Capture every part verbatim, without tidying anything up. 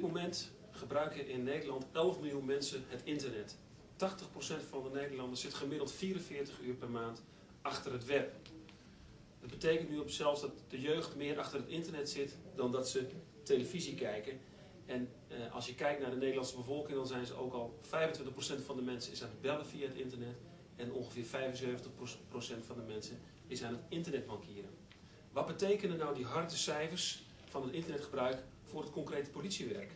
dit moment gebruiken in Nederland elf miljoen mensen het internet. tachtig procent van de Nederlanders zit gemiddeld vierenveertig uur per maand achter het web. Dat betekent nu op zelfs dat de jeugd meer achter het internet zit dan dat ze televisie kijken. En eh, als je kijkt naar de Nederlandse bevolking, dan zijn ze ook al vijfentwintig procent van de mensen is aan het bellen via het internet. En ongeveer vijfenzeventig procent van de mensen is aan het internet bankieren. Wat betekenen nou die harde cijfers van het internetgebruik voor het concrete politiewerk?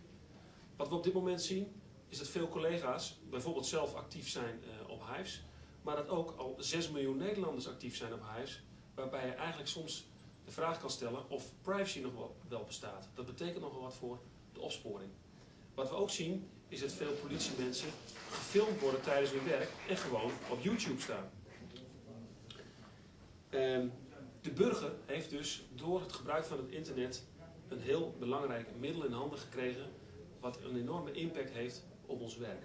Wat we op dit moment zien, is dat veel collega's bijvoorbeeld zelf actief zijn uh, op Hyves. Maar dat ook al zes miljoen Nederlanders actief zijn op Hyves. Waarbij je eigenlijk soms de vraag kan stellen of privacy nog wel, wel bestaat. Dat betekent nogal wat voor de opsporing. Wat we ook zien, is dat veel politiemensen gefilmd worden tijdens hun werk en gewoon op YouTube staan. Um, de burger heeft dus door het gebruik van het internet een heel belangrijk middel in handen gekregen, wat een enorme impact heeft op ons werk.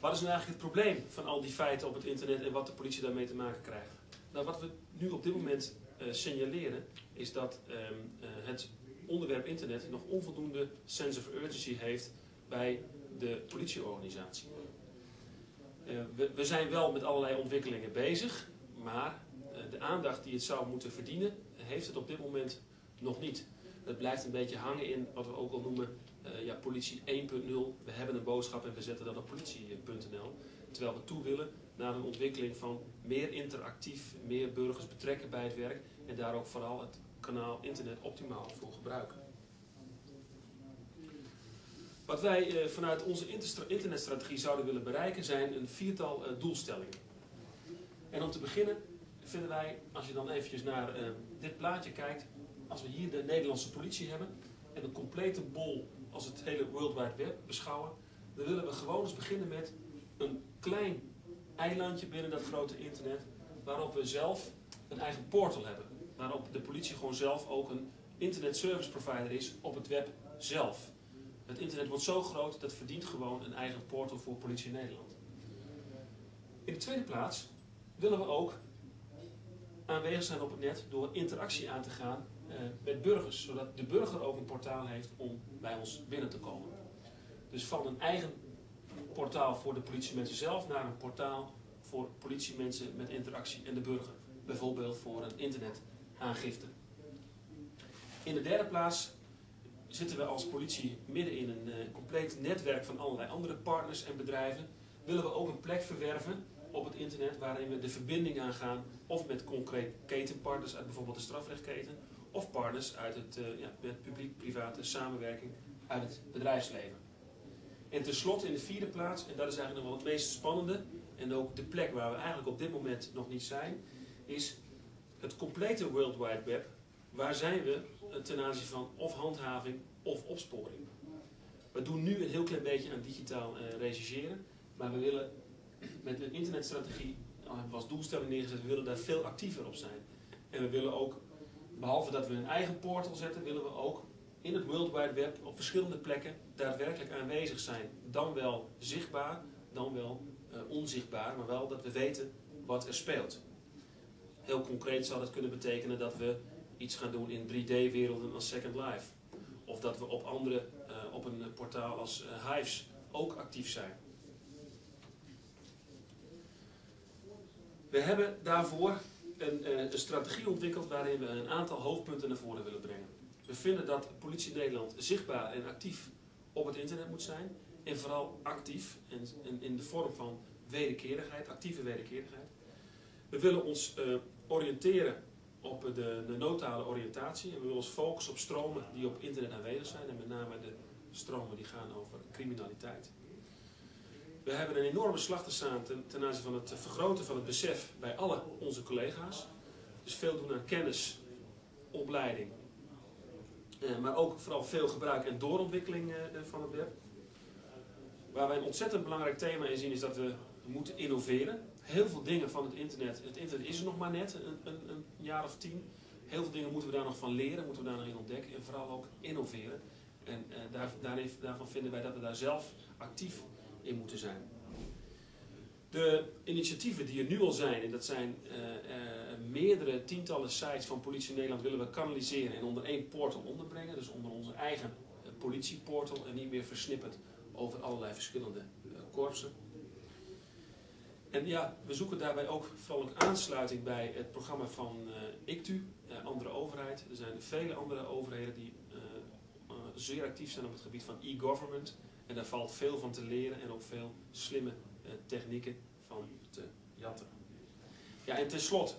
Wat is nou eigenlijk het probleem van al die feiten op het internet en wat de politie daarmee te maken krijgt? Nou, wat we nu op dit moment uh, signaleren, is dat um, uh, het onderwerp internet nog onvoldoende sense of urgency heeft bij de politieorganisatie. Uh, we, we zijn wel met allerlei ontwikkelingen bezig, maar uh, de aandacht die het zou moeten verdienen, heeft het op dit moment nog niet. Dat blijft een beetje hangen in wat we ook al noemen uh, ja, politie één punt nul. We hebben een boodschap en we zetten dat op politie punt n l. Terwijl we toe willen naar een ontwikkeling van meer interactief, meer burgers betrekken bij het werk en daar ook vooral het kanaal internet optimaal voor gebruiken. Wat wij vanuit onze internetstrategie zouden willen bereiken zijn een viertal doelstellingen. En om te beginnen vinden wij, als je dan eventjes naar dit plaatje kijkt, als we hier de Nederlandse politie hebben en een complete bol als het hele World Wide Web beschouwen, dan willen we gewoon eens beginnen met een klein eilandje binnen dat grote internet waarop we zelf een eigen portal hebben. Waarop de politie gewoon zelf ook een internet service provider is op het web zelf. Het internet wordt zo groot, dat verdient gewoon een eigen portal voor Politie Nederland. In de tweede plaats willen we ook aanwezig zijn op het net door interactie aan te gaan eh, met burgers. Zodat de burger ook een portaal heeft om bij ons binnen te komen. Dus van een eigen portaal voor de politiemensen zelf naar een portaal voor politiemensen met interactie en de burger. Bijvoorbeeld voor een internet. Aangifte. In de derde plaats zitten we als politie midden in een uh, compleet netwerk van allerlei andere partners en bedrijven. Willen we ook een plek verwerven op het internet waarin we de verbinding aangaan of met concreet ketenpartners uit bijvoorbeeld de strafrechtketen of partners uit het uh, ja, publiek-private samenwerking uit het bedrijfsleven. En tenslotte in de vierde plaats, en dat is eigenlijk nog wel het meest spannende en ook de plek waar we eigenlijk op dit moment nog niet zijn, is het complete World Wide Web, waar zijn we ten aanzien van of handhaving of opsporing? We doen nu een heel klein beetje aan digitaal eh, rechercheren, maar we willen met een internetstrategie, als doelstelling neergezet, we willen daar veel actiever op zijn. En we willen ook, behalve dat we een eigen portal zetten, willen we ook in het World Wide Web op verschillende plekken daadwerkelijk aanwezig zijn. Dan wel zichtbaar, dan wel eh, onzichtbaar, maar wel dat we weten wat er speelt. Heel concreet zou dat kunnen betekenen dat we iets gaan doen in drie D werelden als Second Life. Of dat we op andere, uh, op een portaal als uh, Hyves ook actief zijn. We hebben daarvoor een, uh, een strategie ontwikkeld waarin we een aantal hoofdpunten naar voren willen brengen. We vinden dat Politie Nederland zichtbaar en actief op het internet moet zijn. En vooral actief en, en in de vorm van wederkerigheid, actieve wederkerigheid. We willen ons uh, oriënteren op de, de notale oriëntatie en we willen ons focussen op stromen die op internet aanwezig zijn en met name de stromen die gaan over criminaliteit. We hebben een enorme slag te staan ten, ten aanzien van het vergroten van het besef bij alle onze collega's. Dus veel doen aan kennis, opleiding, eh, maar ook vooral veel gebruik en doorontwikkeling eh, van het web. Waar wij een ontzettend belangrijk thema in zien is dat we moeten innoveren. Heel veel dingen van het internet, het internet is er nog maar net, een, een, een jaar of tien. Heel veel dingen moeten we daar nog van leren, moeten we daar nog in ontdekken en vooral ook innoveren. En eh, daar, daarin, daarvan vinden wij dat we daar zelf actief in moeten zijn. De initiatieven die er nu al zijn, en dat zijn eh, eh, meerdere tientallen sites van Politie Nederland willen we kanaliseren en onder één portal onderbrengen. Dus onder onze eigen politieportal en niet meer versnipperd over allerlei verschillende korpsen. En ja, we zoeken daarbij ook vooral ook aansluiting bij het programma van uh, I C T U, uh, andere overheid. Er zijn vele andere overheden die uh, uh, zeer actief zijn op het gebied van e-government. En daar valt veel van te leren en ook veel slimme uh, technieken van te jatten. Ja, en tenslotte,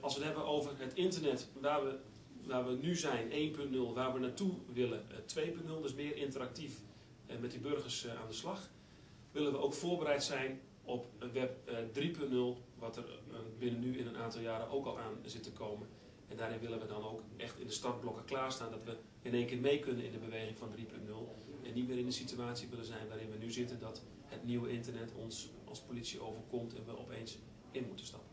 als we het hebben over het internet waar we, waar we nu zijn, één punt nul, waar we naartoe willen, uh, twee punt nul, dus meer interactief uh, met die burgers uh, aan de slag, willen we ook voorbereid zijn op web drie punt nul, wat er binnen nu in een aantal jaren ook al aan zit te komen. En daarin willen we dan ook echt in de startblokken klaarstaan, dat we in één keer mee kunnen in de beweging van drie punt nul. En niet meer in de situatie willen zijn waarin we nu zitten, dat het nieuwe internet ons als politie overkomt en we opeens in moeten stappen.